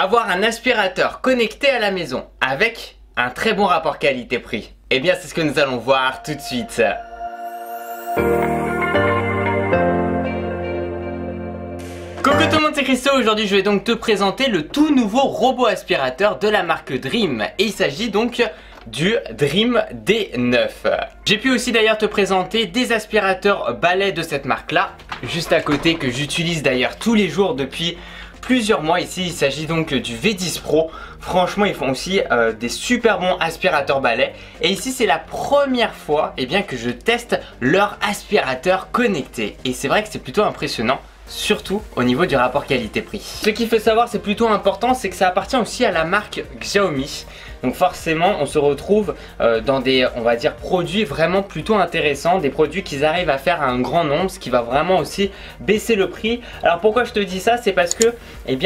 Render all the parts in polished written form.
Avoir un aspirateur connecté à la maison avec un très bon rapport qualité-prix. Eh bien, c'est ce que nous allons voir tout de suite. Coucou tout le monde, c'est Christo. Aujourd'hui je vais donc te présenter le tout nouveau robot aspirateur de la marque Dreame. Et il s'agit donc du Dreame D9. J'ai pu aussi d'ailleurs te présenter des aspirateurs balais de cette marque là, juste à côté, que j'utilise d'ailleurs tous les jours depuis plusieurs mois. Ici il s'agit donc du V10 Pro. Franchement ils font aussi des super bons aspirateurs balais. Et ici c'est la première fois que je teste leur aspirateur connecté. Et c'est vrai que c'est plutôt impressionnant, surtout au niveau du rapport qualité-prix. Ce qu'il faut savoir, c'est plutôt important, c'est que ça appartient aussi à la marque Xiaomi. Donc forcément on se retrouve dans des, on va dire, produits vraiment plutôt intéressants, des produits qu'ils arrivent à faire à un grand nombre, ce qui va vraiment aussi baisser le prix. Alors pourquoi je te dis ça, c'est parce que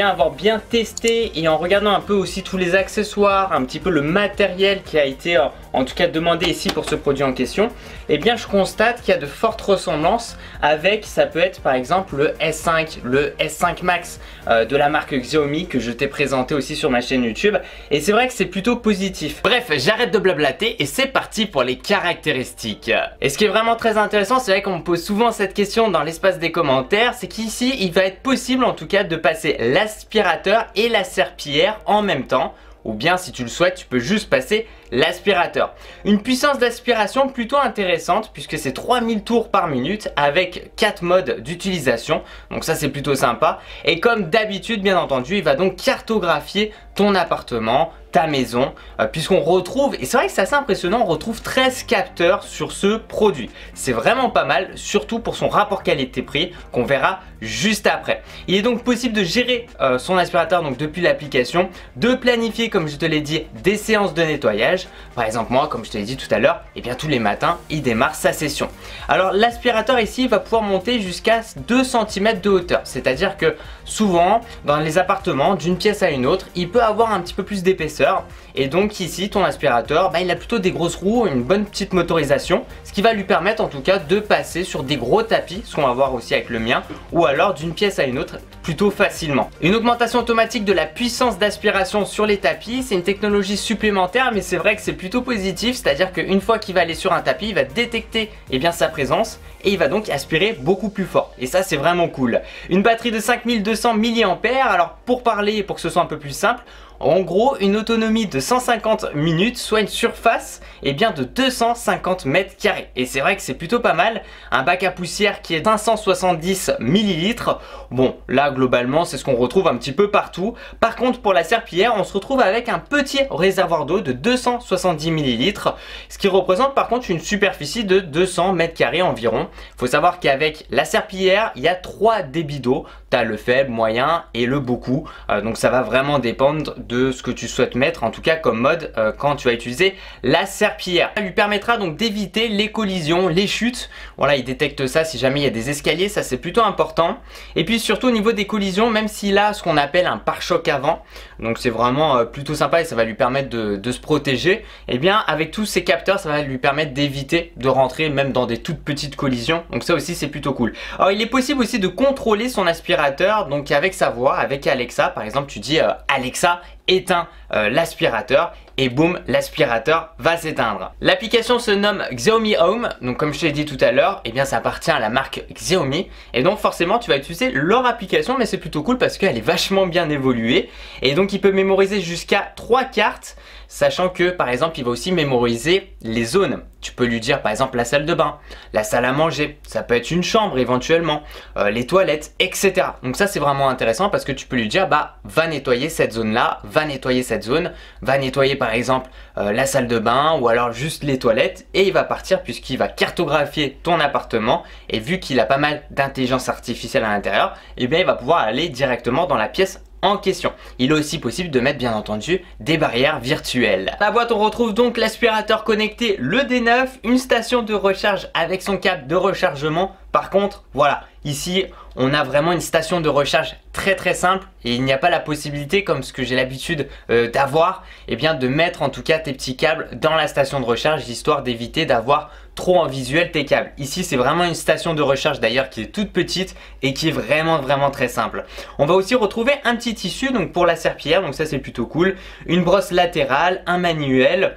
avoir bien testé et en regardant un peu aussi tous les accessoires, un petit peu le matériel qui a été en tout cas demandé ici pour ce produit en question, je constate qu'il y a de fortes ressemblances avec, ça peut être par exemple le S5, le S5 Max de la marque Xiaomi que je t'ai présenté aussi sur ma chaîne YouTube. Et c'est vrai que c'est plutôt positif. Bref, j'arrête de blablater et c'est parti pour les caractéristiques. Et ce qui est vraiment très intéressant, c'est vrai qu'on me pose souvent cette question dans l'espace des commentaires, c'est qu'ici il va être possible en tout cas de passer l'aspirateur et la serpillière en même temps, ou bien si tu le souhaites tu peux juste passer l'aspirateur. Une puissance d'aspiration plutôt intéressante puisque c'est 3000 tours par minute avec 4 modes d'utilisation, donc ça c'est plutôt sympa. Et comme d'habitude bien entendu il va donc cartographier ton appartement, ta maison, puisqu'on retrouve, et c'est vrai que c'est assez impressionnant, on retrouve 13 capteurs sur ce produit. C'est vraiment pas mal, surtout pour son rapport qualité-prix qu'on verra juste après. Il est donc possible de gérer son aspirateur donc depuis l'application, de planifier comme je te l'ai dit des séances de nettoyage. Par exemple moi, comme je te l'ai dit tout à l'heure, tous les matins il démarre sa session. Alors l'aspirateur ici va pouvoir monter jusqu'à 2 cm de hauteur, c'est à dire que souvent dans les appartements d'une pièce à une autre il peut avoir un petit peu plus d'épaisseur. Et donc ici ton aspirateur il a plutôt des grosses roues, une bonne petite motorisation, ce qui va lui permettre en tout cas de passer sur des gros tapis, ce qu'on va voir aussi avec le mien, ou alors d'une pièce à une autre plutôt facilement. Une augmentation automatique de la puissance d'aspiration sur les tapis, c'est une technologie supplémentaire mais c'est vrai que c'est plutôt positif, c'est à dire qu'une fois qu'il va aller sur un tapis il va détecter sa présence et il va donc aspirer beaucoup plus fort, et ça c'est vraiment cool. Une batterie de 5200 mAh, alors pour parler et pour que ce soit un peu plus simple, en gros une autonomie de 150 minutes, soit une surface de 250 mètres carrés. Et c'est vrai que c'est plutôt pas mal. Un bac à poussière qui est 570 millilitres. Bon là globalement c'est ce qu'on retrouve un petit peu partout. Par contre pour la serpillière on se retrouve avec un petit réservoir d'eau de 270 millilitres. Ce qui représente par contre une superficie de 200 mètres carrés environ. Faut savoir qu'avec la serpillière il y a 3 débits d'eau. T'as le faible, moyen et le beaucoup. Donc ça va vraiment dépendre de ce que tu souhaites mettre en tout cas comme mode quand tu vas utiliser la serpillière. Ça lui permettra donc d'éviter les collisions, les chutes. Voilà, il détecte ça si jamais il y a des escaliers, ça c'est plutôt important. Et puis surtout au niveau des collisions, même s'il a ce qu'on appelle un pare-choc avant, donc c'est vraiment plutôt sympa et ça va lui permettre de se protéger. Et avec tous ces capteurs ça va lui permettre d'éviter de rentrer même dans des toutes petites collisions, donc ça aussi c'est plutôt cool. Alors il est possible aussi de contrôler son aspirateur donc avec sa voix, avec Alexa par exemple. Tu dis Alexa éteins l'aspirateur et boum, l'aspirateur va s'éteindre. L'application se nomme Xiaomi Home, donc comme je t'ai dit tout à l'heure, ça appartient à la marque Xiaomi et donc forcément tu vas utiliser leur application, mais c'est plutôt cool parce qu'elle est vachement bien évoluée. Et donc il peut mémoriser jusqu'à 3 cartes, sachant que par exemple il va aussi mémoriser les zones. Tu peux lui dire par exemple la salle de bain, la salle à manger, ça peut être une chambre éventuellement, les toilettes, etc. Donc ça c'est vraiment intéressant parce que tu peux lui dire va nettoyer cette zone là, va nettoyer cette zone, va nettoyer par exemple la salle de bain ou alors juste les toilettes, et il va partir puisqu'il va cartographier ton appartement. Et vu qu'il a pas mal d'intelligence artificielle à l'intérieur, il va pouvoir aller directement dans la pièce en question. Il est aussi possible de mettre bien entendu des barrières virtuelles. Dans la boîte on retrouve donc l'aspirateur connecté, le D9, une station de recharge avec son câble de rechargement. Par contre voilà, Ici, on a vraiment une station de recharge très simple et il n'y a pas la possibilité, comme ce que j'ai l'habitude d'avoir, eh bien de mettre en tout cas tes petits câbles dans la station de recharge, histoire d'éviter d'avoir trop en visuel tes câbles. Ici, c'est vraiment une station de recharge d'ailleurs qui est toute petite et qui est vraiment très simple. On va aussi retrouver un petit tissu donc pour la serpillière, donc ça c'est plutôt cool. Une brosse latérale, un manuel,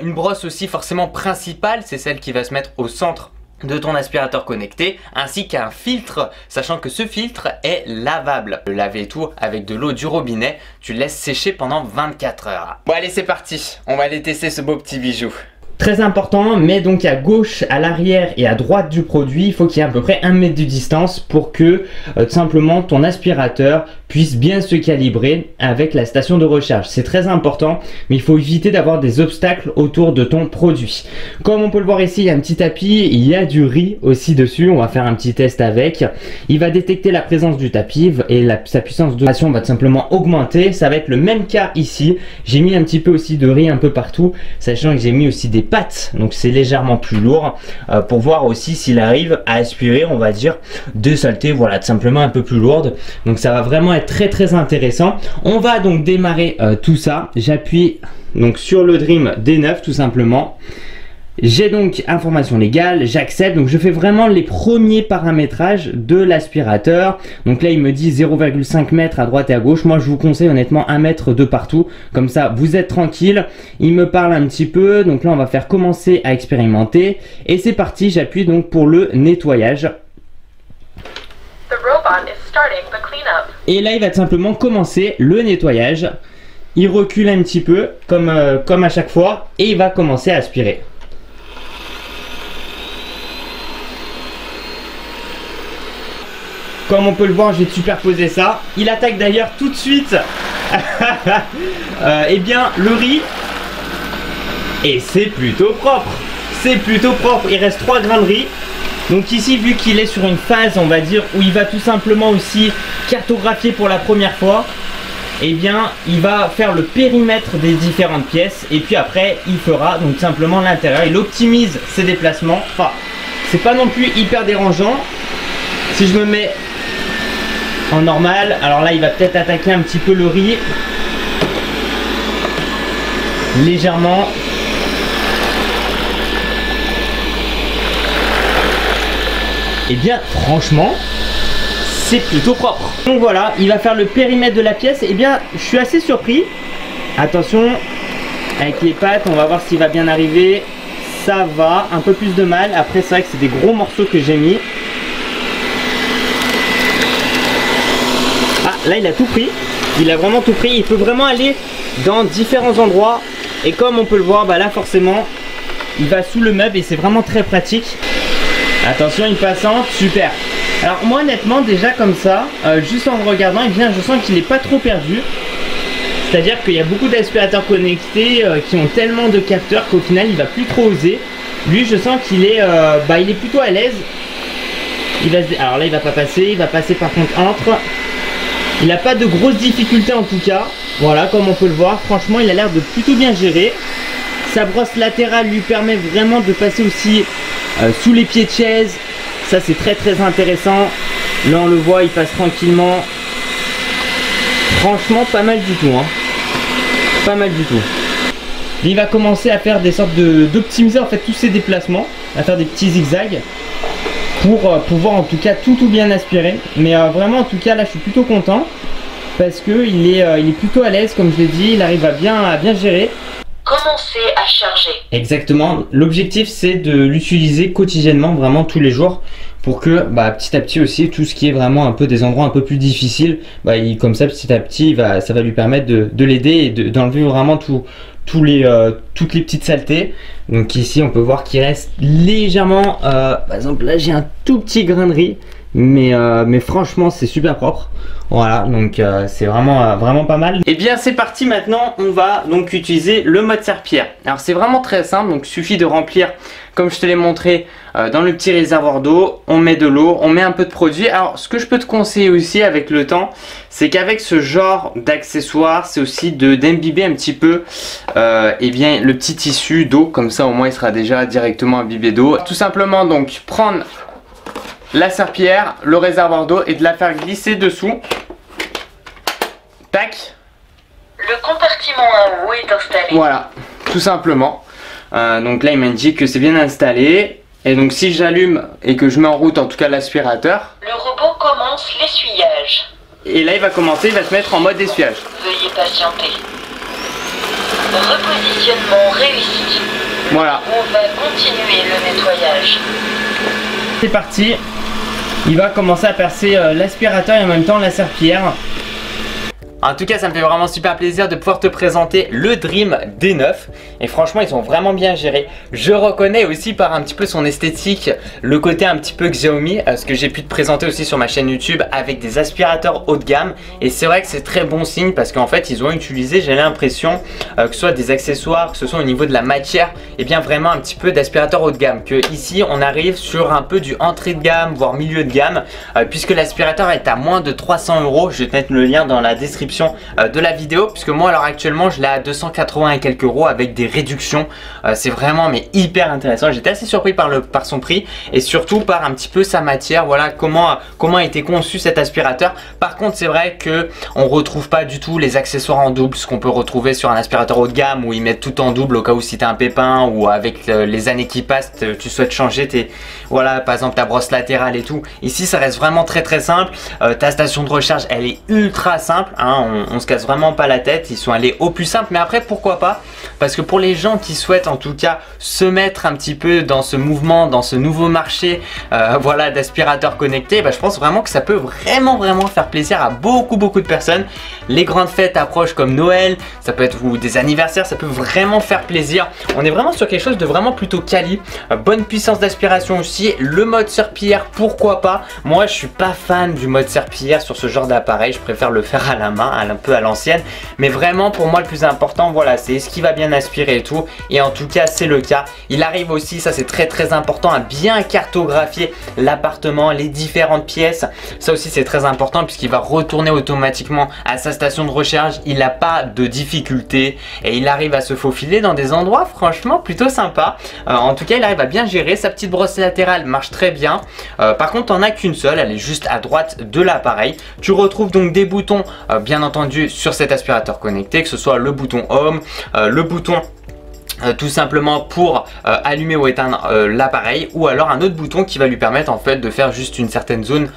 une brosse aussi forcément principale, c'est celle qui va se mettre au centre de ton aspirateur connecté, ainsi qu'un filtre, sachant que ce filtre est lavable. Le laver et tout avec de l'eau du robinet, tu le laisses sécher pendant 24 heures. Bon allez, c'est parti, on va aller tester ce beau petit bijou. Très important, mais donc à gauche, à l'arrière et à droite du produit, il faut qu'il y ait à peu près 1 mètre de distance pour que tout simplement ton aspirateur puisse bien se calibrer avec la station de recharge. C'est très important, mais il faut éviter d'avoir des obstacles autour de ton produit. Comme on peut le voir ici, il y a un petit tapis, il y a du riz aussi dessus, on va faire un petit test avec. Il va détecter la présence du tapis et sa puissance de station va tout simplement augmenter. Ça va être le même cas ici. J'ai mis un petit peu aussi de riz un peu partout, sachant que j'ai mis aussi des pâtes, donc c'est légèrement plus lourd pour voir aussi s'il arrive à aspirer, on va dire, des saletés, voilà, tout simplement un peu plus lourdes. Donc ça va vraiment être très intéressant. On va donc démarrer tout ça. J'appuie donc sur le Dreame D9 tout simplement. J'ai donc information légale, j'accepte, donc je fais vraiment les premiers paramétrages de l'aspirateur. Donc là il me dit 0,5 mètres à droite et à gauche, moi je vous conseille honnêtement 1 mètre de partout, comme ça vous êtes tranquille. Il me parle un petit peu, donc là on va faire commencer à expérimenter et c'est parti, j'appuie donc pour le nettoyage. Et là il va tout simplement commencer le nettoyage, il recule un petit peu comme à chaque fois et il va commencer à aspirer. Comme on peut le voir, j'ai superposé ça. Il attaque d'ailleurs tout de suite eh bien, le riz. Et c'est plutôt propre. C'est plutôt propre. Il reste 3 grains de riz. Donc ici, vu qu'il est sur une phase, on va dire, où il va tout simplement aussi cartographier pour la première fois, eh bien, il va faire le périmètre des différentes pièces. Et puis après, il fera donc simplement l'intérieur. Il optimise ses déplacements. Enfin, c'est pas non plus hyper dérangeant. Si je me mets en normal, alors là il va peut-être attaquer un petit peu le riz légèrement. Et bien franchement c'est plutôt propre. Donc voilà, il va faire le périmètre de la pièce. Et bien je suis assez surpris. Attention avec les pattes, on va voir s'il va bien arriver. Ça va, un peu plus de mal. Après c'est vrai que c'est des gros morceaux que j'ai mis. Là il a tout pris, il a vraiment tout pris, il peut vraiment aller dans différents endroits et comme on peut le voir, bah là forcément il va sous le meuble et c'est vraiment très pratique. Attention, une passante, super. Alors moi honnêtement déjà comme ça, juste en le regardant, eh bien, je sens qu'il n'est pas trop perdu. C'est-à-dire qu'il y a beaucoup d'aspirateurs connectés qui ont tellement de capteurs qu'au final il va plus trop oser. Lui je sens qu'il est, il est plutôt à l'aise. Alors là il va pas passer, il va passer par contre entre. Il n'a pas de grosses difficultés en tout cas. Voilà, comme on peut le voir, franchement il a l'air de plutôt bien gérer. Sa brosse latérale lui permet vraiment de passer aussi sous les pieds de chaise. Ça c'est très intéressant. Là on le voit, il passe tranquillement. Franchement pas mal du tout, hein. Pas mal du tout. Il va commencer à faire des sortes d'optimiser en fait tous ses déplacements, à faire des petits zigzags, pour pouvoir en tout cas tout bien aspirer. Mais vraiment en tout cas là je suis plutôt content parce que il est plutôt à l'aise, comme je l'ai dit, il arrive à bien gérer. Commencez à charger. Exactement, l'objectif c'est de l'utiliser quotidiennement, vraiment tous les jours, pour que petit à petit aussi tout ce qui est vraiment un peu des endroits un peu plus difficiles, comme ça petit à petit ça va lui permettre de l'aider et d'enlever vraiment toutes les petites saletés. Donc ici on peut voir qu'il reste légèrement, par exemple là j'ai un tout petit grain de riz, mais franchement c'est super propre. Voilà, donc c'est vraiment pas mal. Et bien c'est parti, maintenant on va donc utiliser le mode serpillière. Alors c'est vraiment très simple, donc suffit de remplir comme je te l'ai montré dans le petit réservoir d'eau. On met de l'eau, on met un peu de produit. Alors ce que je peux te conseiller aussi avec le temps, c'est qu'avec ce genre d'accessoires, c'est aussi d'imbiber un petit peu le petit tissu d'eau, comme ça au moins il sera déjà directement imbibé d'eau. Tout simplement donc prendre la serpillière, le réservoir d'eau et de la faire glisser dessous. Tac. Le compartiment à eau est installé. Voilà, tout simplement. Donc là il m'a dit que c'est bien installé. Et donc si j'allume et que je mets en route en tout cas l'aspirateur, le robot commence l'essuyage. Et là il va commencer, il va se mettre en mode essuyage. Veuillez patienter. Repositionnement réussi. Voilà. On va continuer le nettoyage. C'est parti. Il va commencer à percer l'aspirateur et en même temps la serpillière. En tout cas, ça me fait vraiment super plaisir de pouvoir te présenter le Dreame D9. Et franchement, ils sont vraiment bien gérés. Je reconnais aussi par un petit peu son esthétique, le côté un petit peu Xiaomi, ce que j'ai pu te présenter aussi sur ma chaîne YouTube avec des aspirateurs haut de gamme. Et c'est vrai que c'est très bon signe parce qu'en fait, ils ont utilisé, j'ai l'impression, que ce soit des accessoires, que ce soit au niveau de la matière, et bien vraiment un petit peu d'aspirateur haut de gamme. Que ici, on arrive sur un peu du entrée de gamme, voire milieu de gamme, puisque l'aspirateur est à moins de 300 euros. Je vais te mettre le lien dans la description de la vidéo, puisque moi alors actuellement je l'ai à 280 et quelques euros avec des réductions. C'est vraiment mais hyper intéressant. J'étais assez surpris par son prix et surtout par un petit peu sa matière. Voilà comment a été conçu cet aspirateur. Par contre, c'est vrai que on retrouve pas du tout les accessoires en double, ce qu'on peut retrouver sur un aspirateur haut de gamme où ils mettent tout en double au cas où si t'as un pépin ou avec les années qui passent tu souhaites changer tes, voilà, par exemple ta brosse latérale et tout. Ici ça reste vraiment très très simple. Ta station de recharge elle est ultra simple, hein. On se casse vraiment pas la tête, ils sont allés au plus simple. Mais après pourquoi pas, parce que pour les gens qui souhaitent en tout cas se mettre un petit peu dans ce mouvement, dans ce nouveau marché voilà, d'aspirateurs connectés, bah, je pense vraiment que ça peut vraiment faire plaisir à beaucoup de personnes. Les grandes fêtes approchent comme Noël, ça peut être, ou des anniversaires, ça peut vraiment faire plaisir. On est vraiment sur quelque chose de vraiment plutôt quali, bonne puissance d'aspiration aussi, le mode serpillière pourquoi pas. Moi je suis pas fan du mode serpillière sur ce genre d'appareil, je préfère le faire à la main, un peu à l'ancienne. Mais vraiment pour moi le plus important, voilà, c'est ce qui va bien aspirer et tout, et en tout cas c'est le cas. Il arrive aussi, ça c'est très important, à bien cartographier l'appartement, les différentes pièces. Ça aussi c'est très important puisqu'il va retourner automatiquement à sa station de recharge, il n'a pas de difficulté et il arrive à se faufiler dans des endroits franchement plutôt sympa. En tout cas il arrive à bien gérer. Sa petite brosse latérale marche très bien. Par contre t'en as qu'une seule, elle est juste à droite de l'appareil. Tu retrouves donc des boutons bien entendu sur cet aspirateur connecté, que ce soit le bouton home, le bouton tout simplement pour allumer ou éteindre l'appareil, ou alors un autre bouton qui va lui permettre en fait de faire juste une certaine zone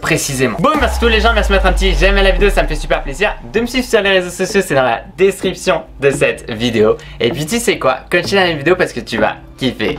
précisément. Bon, merci tous les gens, merci de mettre un petit j'aime à la vidéo, ça me fait super plaisir. De me suivre sur les réseaux sociaux, c'est dans la description de cette vidéo. Et puis tu sais quoi, continue la vidéo parce que tu vas kiffer.